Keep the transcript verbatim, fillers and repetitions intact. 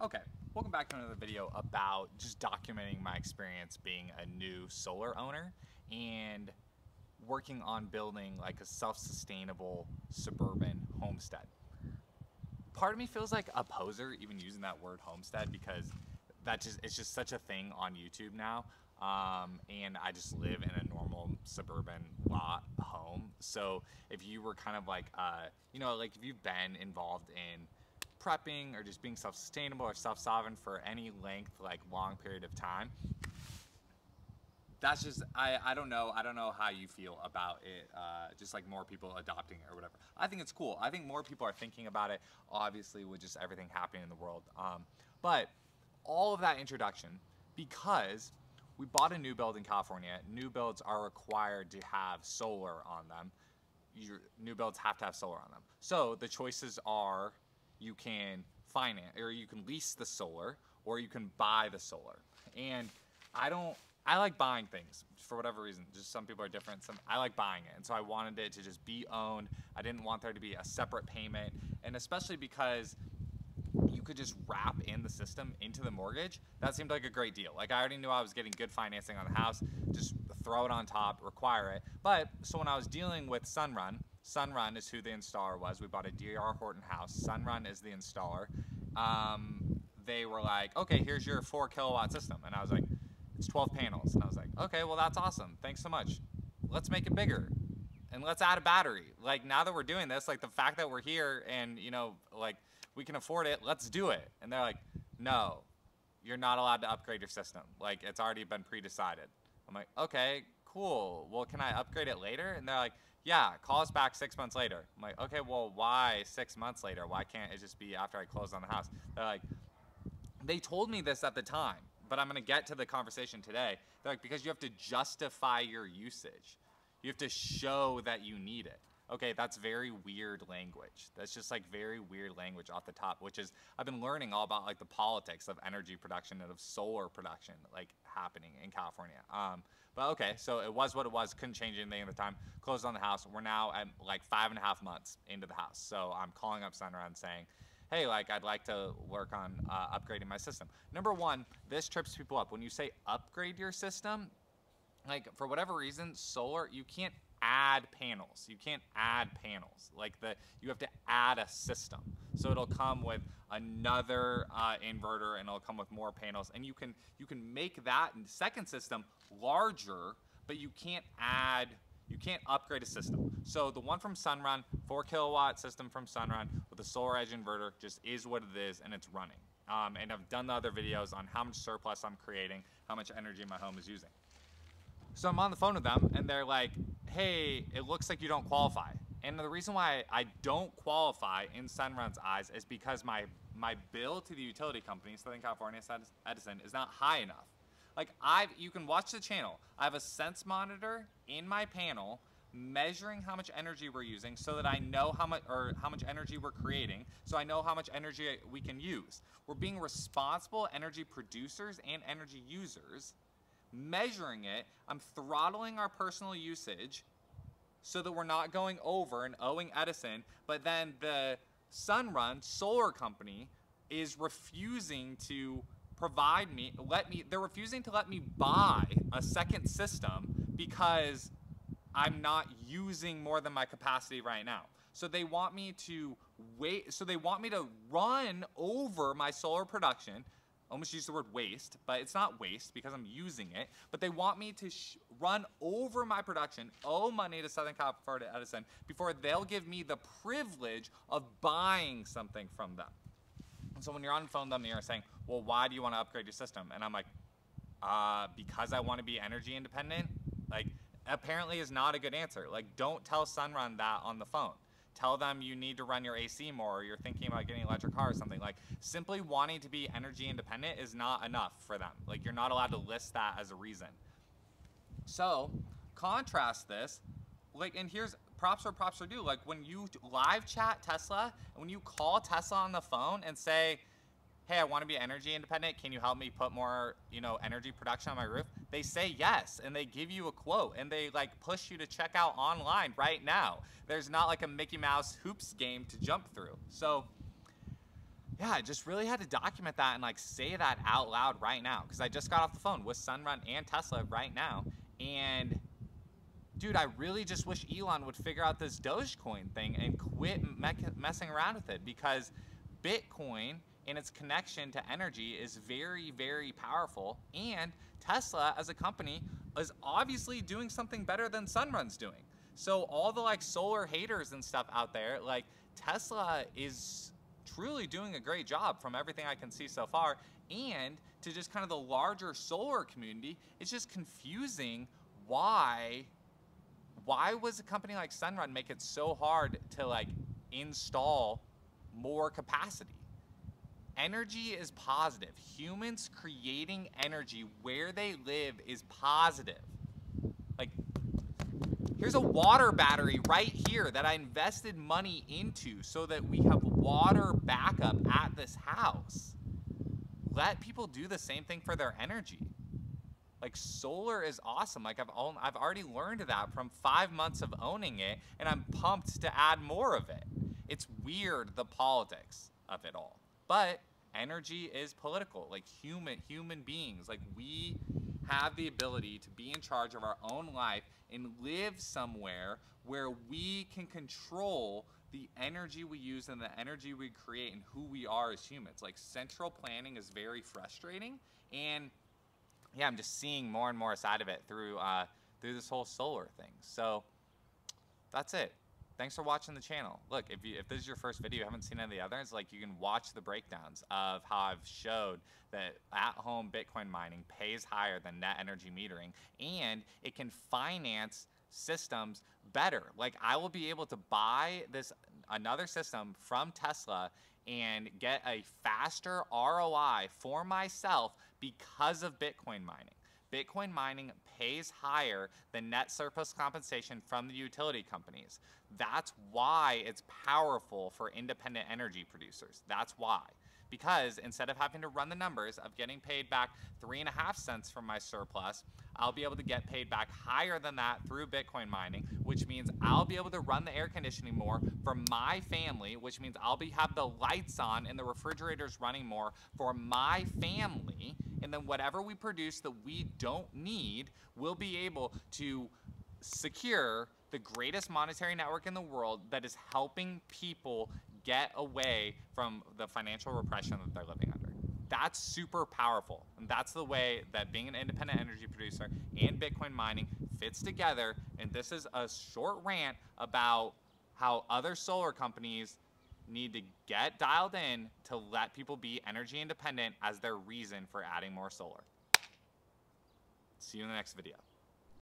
Okay, welcome back to another video about just documenting my experience being a new solar owner and working on building like a self-sustainable suburban homestead. Part of me feels like a poser even using that word homestead because that just it's just such a thing on YouTube now. Um, and I just live in a normal suburban lot home. So if you were kind of like, uh, you know, like if you've been involved in prepping or just being self-sustainable or self-sovereign for any length, like long period of time, that's just, I, I don't know. I don't know how you feel about it. Uh, just like more people adopting it or whatever. I think it's cool. I think more people are thinking about it, obviously, with just everything happening in the world. Um, but all of that introduction, because we bought a new build in California. New builds are required to have solar on them. Your new builds have to have solar on them. So the choices are you can finance or you can lease the solar or you can buy the solar. And I don't, I like buying things for whatever reason. Just some people are different. Some, I like buying it. And so I wanted it to just be owned. I didn't want there to be a separate payment. And especially because you could just wrap in the system into the mortgage. That seemed like a great deal. Like I already knew I was getting good financing on the house, just throw it on top, require it. But so when I was dealing with Sunrun, Sunrun is who the installer was. We bought a D R Horton house. Sunrun is the installer. Um, they were like, okay, here's your four kilowatt system. And I was like, it's twelve panels. And I was like, okay, well, that's awesome. Thanks so much. Let's make it bigger. And let's add a battery. Like now that we're doing this, like the fact that we're here and you know, like we can afford it, let's do it. And they're like, no, you're not allowed to upgrade your system. Like it's already been pre-decided. I'm like, okay, cool. Well, can I upgrade it later? And they're like, yeah, call us back six months later. I'm like, okay, well, why six months later? Why can't it just be after I close on the house? They're like, they told me this at the time, but I'm gonna get to the conversation today. They're like, because you have to justify your usage. You have to show that you need it. Okay, that's very weird language. That's just like very weird language off the top, which is, I've been learning all about like the politics of energy production and of solar production like happening in California. Um, but okay, so it was what it was, couldn't change anything at the time, closed on the house. We're now at like five and a half months into the house. So I'm calling up Sunrun saying, hey, like I'd like to work on uh, upgrading my system. Number one, this trips people up. When you say upgrade your system, like for whatever reason, solar, you can't add panels. You can't add panels. Like the, you have to add a system. So it'll come with another uh, inverter and it'll come with more panels. And you can, you can make that second system larger, but you can't add, you can't upgrade a system. So the one from Sunrun, four kilowatt system from Sunrun with a solar edge inverter just is what it is and it's running. Um, and I've done the other videos on how much surplus I'm creating, how much energy my home is using. So I'm on the phone with them and they're like, hey, it looks like you don't qualify. And the reason why I don't qualify in Sunrun's eyes is because my, my bill to the utility company, Southern California Edison, is not high enough. Like I've, you can watch the channel. I have a sense monitor in my panel measuring how much energy we're using so that I know how much, or how much energy we're creating. So I know how much energy we can use. We're being responsible energy producers and energy users. Measuring it, I'm throttling our personal usage so that we're not going over and owing Edison, but then the Sunrun solar company is refusing to provide me, let me, they're refusing to let me buy a second system because I'm not using more than my capacity right now. So they want me to wait, so they want me to run over my solar production. Almost use the word waste, but it's not waste because I'm using it, but they want me to sh run over my production, owe money to Southern California Edison before they'll give me the privilege of buying something from them. And so when you're on the phone with them, you're saying, well, why do you want to upgrade your system? And I'm like, uh, because I want to be energy independent. Like apparently is not a good answer. Like don't tell Sunrun that on the phone. Tell them you need to run your A C more, or you're thinking about getting an electric car or something. Like simply wanting to be energy independent is not enough for them. Like you're not allowed to list that as a reason. So contrast this, like, and here's props where props are due. Like when you live chat Tesla, and when you call Tesla on the phone and say, hey, I want to be energy independent. Can you help me put more, you know, energy production on my roof? They say yes, and they give you a quote, and they like push you to check out online right now. There's not like a Mickey Mouse hoops game to jump through. So yeah, I just really had to document that and like say that out loud right now, because I just got off the phone with Sunrun and Tesla right now. And dude, I really just wish Elon would figure out this Dogecoin thing and quit me messing around with it, because Bitcoin and its connection to energy is very, very powerful. And Tesla as a company is obviously doing something better than Sunrun's doing. So all the like solar haters and stuff out there, like Tesla is truly doing a great job from everything I can see so far. And to just kind of the larger solar community, it's just confusing why, why was a company like Sunrun make it so hard to like install more capacity? Energy is positive. Humans creating energy where they live is positive. Like, here's a water battery right here that I invested money into so that we have water backup at this house. Let people do the same thing for their energy. Like, solar is awesome. Like, I've, owned, I've already learned that from five months of owning it, and I'm pumped to add more of it. It's weird, the politics of it all. But energy is political, like human human beings. Like, we have the ability to be in charge of our own life and live somewhere where we can control the energy we use and the energy we create and who we are as humans. Like, central planning is very frustrating. And yeah, I'm just seeing more and more side of it through, uh, through this whole solar thing. So that's it. Thanks for watching the channel. Look, if, you, if this is your first video, you haven't seen any of the others, like, you can watch the breakdowns of how I've showed that at-home Bitcoin mining pays higher than net energy metering, and it can finance systems better. Like, I will be able to buy this another system from Tesla and get a faster R O I for myself because of Bitcoin mining. Bitcoin mining pays higher than net surplus compensation from the utility companies. That's why it's powerful for independent energy producers. That's why. Because instead of having to run the numbers of getting paid back three and a half cents from my surplus, I'll be able to get paid back higher than that through Bitcoin mining, which means I'll be able to run the air conditioning more for my family, which means I'll be have the lights on and the refrigerators running more for my family. And then whatever we produce that we don't need, we'll be able to secure the greatest monetary network in the world that is helping people get away from the financial repression that they're living under. That's super powerful. And that's the way that being an independent energy producer and Bitcoin mining fits together. And this is a short rant about how other solar companies need to get dialed in to let people be energy independent as their reason for adding more solar. See you in the next video.